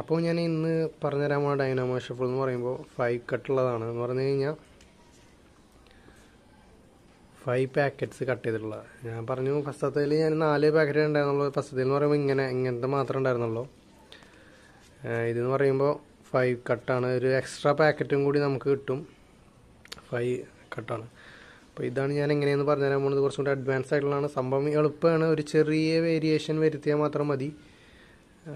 അപ്പോൾ ഞാൻ ഇന്ന് പറഞ്ഞു തരാൻ പോകുന്ന ഡൈനാമോ ഷഫിൾ എന്ന് പറയുമ്പോൾ 5Cut ഉള്ളതാണ്. എന്ന് പറഞ്ഞു കഴിഞ്ഞാൽ 5 പാക്കറ്റ്സ് കട്ട് ചെയ്തിട്ടുള്ളതാണ്. ഞാൻ പറഞ്ഞു ഫസ്റ്റത്തേൽ ഞാൻ 4 പാക്കറ്റ് ഉണ്ടായിരുന്നുള്ളൂ. ഫസ്റ്റത്തേൽ എന്ന് പറയുമ്പോൾ ഇങ്ങനത്തെ മാത്രമേ ഉണ്ടായിരുന്നുള്ളൂ. ഇതെന്ന് പറയുമ്പോൾ 5 കട്ടാണ്. ഒരു എക്സ്ട്രാ പാക്കറ്റും കൂടി നമുക്ക് കിട്ടും. 5 കട്ടാണ്. അപ്പോൾ ഇതാണ് ഞാൻ എങ്ങനെയെന്ന് പറഞ്ഞു തരാൻ പോകുന്നത്. കുറച്ചും കൂടി അഡ്വാൻസ് ആയിട്ടുള്ളതാണ്. സംഭവം എളുപ്പമാണ്. ഒരു ചെറിയ വേരിയേഷൻ വരുത്തിയാൽ മാത്രം മതി.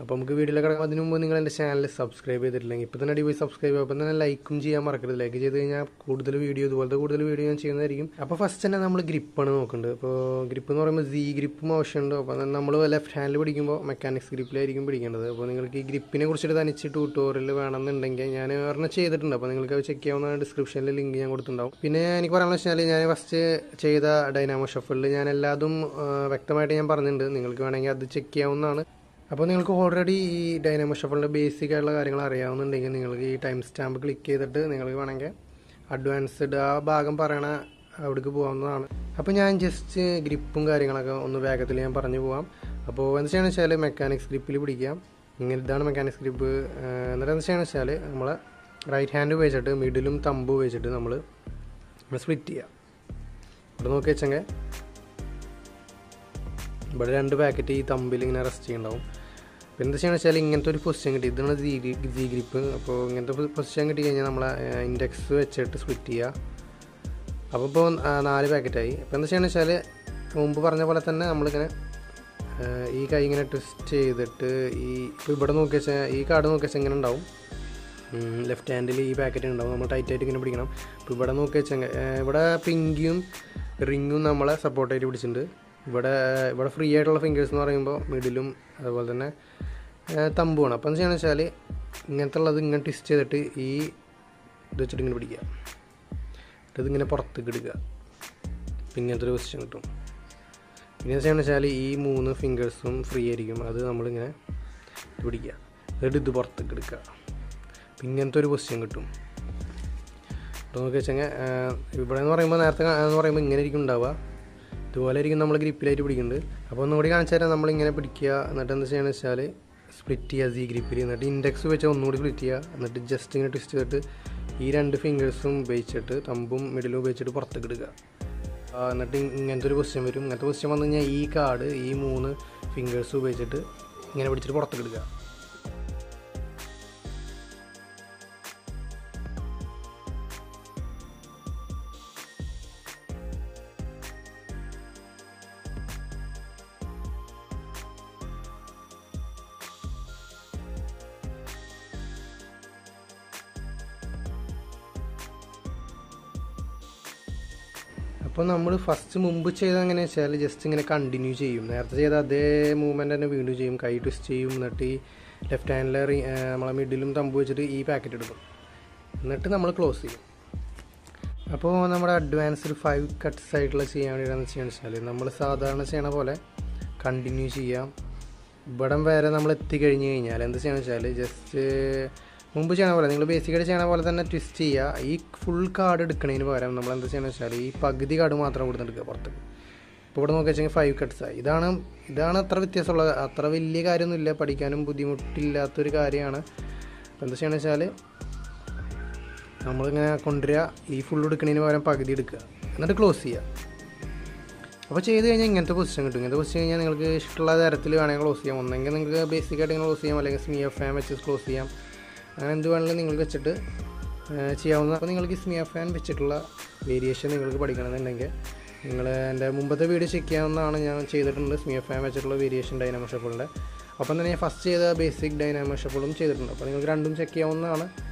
അപ്പോൾ നമുക്ക് വീഡിയോയിലേക്ക് കിടക്കാം. അതിന് മുമ്പ് നിങ്ങൾ എൻ്റെ ചാനൽ സബ്സ്ക്രൈബ് ചെയ്തിട്ടില്ലെങ്കിൽ ഇപ്പോൾ തന്നെ അടിപൊളി സബ്സ്ക്രൈബ് ചെയ്യുക. അപ്പം തന്നെ ലൈക്കും ചെയ്യാൻ മറക്കരുത്. ലൈക്ക് ചെയ്ത് കഴിഞ്ഞാൽ കൂടുതൽ വീഡിയോ ഇതുപോലത്തെ ഞാൻ ചെയ്യുന്നതായിരിക്കും. അപ്പോൾ ഫസ്റ്റ് തന്നെ നമ്മൾ ഗ്രിപ്പാണ് നോക്കുന്നുണ്ട്. അപ്പോൾ ഗ്രിപ്പ് എന്ന് പറയുമ്പോൾ ഗ്രിപ്പും ആവശ്യമുണ്ട്. അപ്പോൾ നമ്മൾ ലെഫ്റ്റ് ഹാൻഡിൽ പിടിക്കുമ്പോൾ മെക്കാനിക്സ് ഗ്രിപ്പിലായിരിക്കും പിടിക്കേണ്ടത്. അപ്പോൾ നിങ്ങൾക്ക് ഈ ഗ്രിപ്പിനെ കുറിച്ചൊരു തനിച്ച് ട്യൂട്ടോറിയൽ വേണമെന്നുണ്ടെങ്കിൽ ഞാൻ ഒരെണ്ണം ചെയ്തിട്ടുണ്ട്. അപ്പോൾ നിങ്ങൾക്ക് അത് ചെക്ക് ചെയ്യാവുന്ന ഡിസ്ക്രിപ്ഷനിൽ ലിങ്ക് ഞാൻ കൊടുത്തിട്ടുണ്ടാവും. പിന്നെ എനിക്ക് പറയാമെന്ന് വെച്ചാൽ ഞാൻ ഫസ്റ്റ് ചെയ്ത ഡൈനാമോ ഷഫിളിൽ ഞാൻ എല്ലാതും വ്യക്തമായിട്ട് ഞാൻ പറഞ്ഞിട്ടുണ്ട്. നിങ്ങൾക്ക് വേണമെങ്കിൽ അത് ചെക്ക് ചെയ്യാവുന്നതാണ്. അപ്പോൾ നിങ്ങൾക്ക് ഓൾറെഡി ഈ ഡൈനാമോ ഷഫിളിൻ്റെ ബേസിക് ആയിട്ടുള്ള കാര്യങ്ങൾ അറിയാവുന്നുണ്ടെങ്കിൽ നിങ്ങൾക്ക് ഈ ടൈം സ്റ്റാമ്പ് ക്ലിക്ക് ചെയ്തിട്ട് നിങ്ങൾക്ക് വേണമെങ്കിൽ അഡ്വാൻസ്ഡ് ആ ഭാഗം പറയണ അവിടേക്ക് പോകാവുന്നതാണ്. അപ്പോൾ ഞാൻ ജസ്റ്റ് ഗ്രിപ്പും കാര്യങ്ങളൊക്കെ ഒന്ന് വേഗത്തിൽ ഞാൻ പറഞ്ഞു പോകാം. അപ്പോൾ എന്താ ചെയ്യണമെന്ന് വെച്ചാൽ മെക്കാനിക്സ് ഗ്രിപ്പിൽ പിടിക്കാം. ഇങ്ങനെ ഇതാണ് മെക്കാനിക്സ് ഗ്രിപ്പ്. എന്നിട്ട് എന്താ ചെയ്യണമെന്ന് വെച്ചാൽ നമ്മൾ റൈറ്റ് ഹാൻഡ് ഉപയോഗിച്ചിട്ട് മിഡിലും തമ്പ് ഉപയോഗിച്ചിട്ട് നമ്മൾ സ്പ്ലിറ്റ് ചെയ്യാം. ഇവിടെ നോക്കി വെച്ചെങ്കിൽ ഇവിടെ 2 പാക്കറ്റ് ഈ തമ്പിൽ ഇങ്ങനെ റെസ്റ്റ് ചെയ്യുന്നുണ്ടാവും. അപ്പോൾ എന്താ ചെയ്യണമെന്ന് വെച്ചാൽ ഇങ്ങനത്തെ ഒരു പൊസിഷൻ കിട്ടി. ഇതാണ് ഗ്രിപ്പ്. അപ്പോൾ ഇങ്ങനത്തെ പൊസിഷൻ കിട്ടി കഴിഞ്ഞാൽ നമ്മൾ ഇൻഡെക്സ് വെച്ചിട്ട് സ്പ്ലിറ്റ് ചെയ്യുക. അപ്പോൾ ഇപ്പോൾ 4 പാക്കറ്റായി. അപ്പോൾ എന്താ ചെയ്യണമെന്ന് വെച്ചാൽ മുമ്പ് പറഞ്ഞ പോലെ തന്നെ നമ്മളിങ്ങനെ ഈ കൈ ഇങ്ങനെ ട്വിസ്റ്റ് ചെയ്തിട്ട് ഈ ഇപ്പോൾ ഇവിടെ നോക്കി വെച്ചാൽ ഈ കാർഡ് നോക്കി വെച്ചാൽ ഇങ്ങനെ ഉണ്ടാവും. ലെഫ്റ്റ് ഹാൻഡിൽ ഈ പാക്കറ്റ് ഉണ്ടാവും. നമ്മൾ ടൈറ്റായിട്ട് ഇങ്ങനെ പിടിക്കണം. അപ്പോൾ ഇവിടെ നോക്കി വെച്ചാൽ ഇവിടെ പിങ്കിയും റിങ്ങും നമ്മളെ സപ്പോർട്ടായിട്ട് പിടിച്ചിട്ടുണ്ട്. ഇവിടെ ഫ്രീ ആയിട്ടുള്ള ഫിംഗേഴ്സ് എന്ന് പറയുമ്പോൾ മിഡിലും അതുപോലെ തന്നെ തമ്പുമാണ്. അപ്പം എന്താ ചെയ്യണമെന്ന് വെച്ചാൽ ഇങ്ങനത്തെ ഉള്ളത് ഇങ്ങനെ ട്വിസ്റ്റ് ചെയ്തിട്ട് ഈ ഇത് വെച്ചിട്ട് ഇങ്ങനെ പിടിക്കുക. ഇതിങ്ങനെ പുറത്തേക്ക് എടുക്കുക. അപ്പം ഇങ്ങനത്തെ ഒരു പൊസിഷൻ കിട്ടും. പിന്നെ എന്താ ചെയ്യണമെന്ന് വെച്ചാൽ ഈ 3 ഫിംഗേഴ്സും ഫ്രീ ആയിരിക്കും. അത് നമ്മളിങ്ങനെ പിടിക്കുക. എന്നിട്ട് ഇത് പുറത്തേക്ക് എടുക്കുക. അപ്പം ഇങ്ങനത്തെ ഒരു പൊസിഷൻ കിട്ടും. അപ്പോൾ നോക്കി വെച്ചാൽ ഇവിടെ എന്ന് പറയുമ്പോൾ നേരത്തെ എന്ന് പറയുമ്പോൾ ഇങ്ങനെ ആയിരിക്കും ഉണ്ടാവുക. ഇതുപോലെ ആയിരിക്കും നമ്മൾ ഗ്രിപ്പിലായിട്ട് പിടിക്കുന്നത്. അപ്പോൾ ഒന്നുകൂടി കാണിച്ചു തരാം. നമ്മളിങ്ങനെ പിടിക്കുക. എന്നിട്ട് എന്താ ചെയ്യണമെന്ന് വെച്ചാൽ സ്പ്ലിറ്റ് ചെയ്യുക ഈ ഗ്രിപ്പിൽ. എന്നിട്ട് ഇൻഡെക്സ് വെച്ചാൽ ഒന്നുകൂടി സ്പ്ലിറ്റ് ചെയ്യുക. എന്നിട്ട് ജസ്റ്റ് ഇങ്ങനെ ട്വിസ്റ്റ് ചെയ്തിട്ട് ഈ 2 ഫിംഗേഴ്സും ഉപയോഗിച്ചിട്ട് തമ്പും മിഡിലും ഉപയോഗിച്ചിട്ട് പുറത്തേക്ക് എടുക്കുക. എന്നിട്ട് ഇങ്ങനത്തെ ഒരു പൊസിഷൻ വരും. ഇങ്ങനത്തെ പൊസിഷൻ വന്നു കഴിഞ്ഞാൽ ഈ കാർഡ് ഈ 3 ഫിംഗേഴ്സ് ഉപയോഗിച്ചിട്ട് ഇങ്ങനെ പിടിച്ചിട്ട് പുറത്തേക്ക് എടുക്കുക. അപ്പോൾ നമ്മൾ ഫസ്റ്റ് മുമ്പ് ചെയ്ത എങ്ങനെയാണെന്ന് വെച്ചാൽ ജസ്റ്റ് ഇങ്ങനെ കണ്ടിന്യൂ ചെയ്യും. നേരത്തെ ചെയ്ത അതേ മൂവ്മെൻറ്റ് തന്നെ വീണ്ടും ചെയ്യും. കൈ ട്വിസ്റ്റ് ചെയ്യും. എന്നിട്ട് ഈ ലെഫ്റ്റ് ഹാൻഡിൽ നമ്മളെ മിഡിലും തമ്പ് വെച്ചിട്ട് ഈ പാക്കറ്റ് എടുക്കും. എന്നിട്ട് നമ്മൾ ക്ലോസ് ചെയ്യും. അപ്പോൾ നമ്മുടെ അഡ്വാൻസ്ഡ് 5 കട്ട്സ് ആയിട്ടുള്ള ചെയ്യാൻ വേണ്ടിയിട്ടാണെന്ന് വെച്ചാൽ നമ്മൾ സാധാരണ ചെയ്യണ പോലെ കണ്ടിന്യൂ ചെയ്യാം. ഇവിടം വരെ നമ്മൾ എത്തിക്കഴിഞ്ഞ് കഴിഞ്ഞാൽ എന്താ ചെയ്യണമെന്ന് വെച്ചാൽ ജസ്റ്റ് മുമ്പ് ചെയ്യണ പോലെ നിങ്ങൾ ബേസിക്കായിട്ട് ചെയ്യണ പോലെ തന്നെ ട്വിസ്റ്റ് ചെയ്യുക. ഈ ഫുൾ കാർഡ് എടുക്കണതിന് പകരം നമ്മൾ എന്താ ചെയ്യണമെന്ന് വെച്ചാൽ ഈ പകുതി കാർഡ് മാത്രം കൊടുത്തെടുക്കുക പുറത്തേക്ക്. ഇപ്പോൾ ഇവിടെ നോക്കി വെച്ചാൽ 5 കട്ട്സായി. ഇതാണ് അത്ര വ്യത്യാസമുള്ള അത്ര വലിയ കാര്യമൊന്നുമില്ല. പഠിക്കാനും ബുദ്ധിമുട്ടില്ലാത്തൊരു കാര്യമാണ്. അപ്പോൾ എന്താ ചെയ്യണമെന്ന് വെച്ചാൽ നമ്മളിങ്ങനെ കൊണ്ടുവരിക. ഈ ഫുൾ എടുക്കണതിന് പകരം പകുതി എടുക്കുക. എന്നിട്ട് ക്ലോസ് ചെയ്യുക. അപ്പോൾ ചെയ്ത് കഴിഞ്ഞാൽ ഇങ്ങനത്തെ പൊസിഷൻ കിട്ടും. ഇങ്ങനത്തെ പൊസിഷൻ കഴിഞ്ഞാൽ നിങ്ങൾക്ക് ഇഷ്ടമുള്ള തരത്തിൽ വേണമെങ്കിൽ ക്ലോസ് ചെയ്യാം. ഒന്നെങ്കിൽ നിങ്ങൾക്ക് ബേസിക്കായിട്ട് ക്ലോസ് ചെയ്യാം, അല്ലെങ്കിൽ സ്മിയ ഫാൻ വെച്ച് ക്ലോസ് ചെയ്യാം. അങ്ങനെ എന്ത് വേണമെങ്കിലും നിങ്ങൾക്ക് വെച്ചിട്ട് ചെയ്യാവുന്ന. അപ്പോൾ നിങ്ങൾക്ക് സ്മിയ ഫാൻ വെച്ചിട്ടുള്ള വേരിയേഷൻ നിങ്ങൾക്ക് പഠിക്കണമെന്നുണ്ടെങ്കിൽ നിങ്ങൾ എൻ്റെ മുമ്പത്തെ വീഡിയോ ചെക്ക് ചെയ്യാവുന്നതാണ്. ഞാൻ ചെയ്തിട്ടുണ്ട് സ്മിയ ഫാൻ വെച്ചിട്ടുള്ള വേരിയേഷൻ ഡൈനാമോ ഷഫിളിൻ്റെ. അപ്പം തന്നെ ഞാൻ ഫസ്റ്റ് ചെയ്ത ബേസിക് ഡൈനാമോ ഷഫിളും ചെയ്തിട്ടുണ്ട്. അപ്പോൾ നിങ്ങൾക്ക് രണ്ടും ചെക്ക് ചെയ്യാവുന്നതാണ്.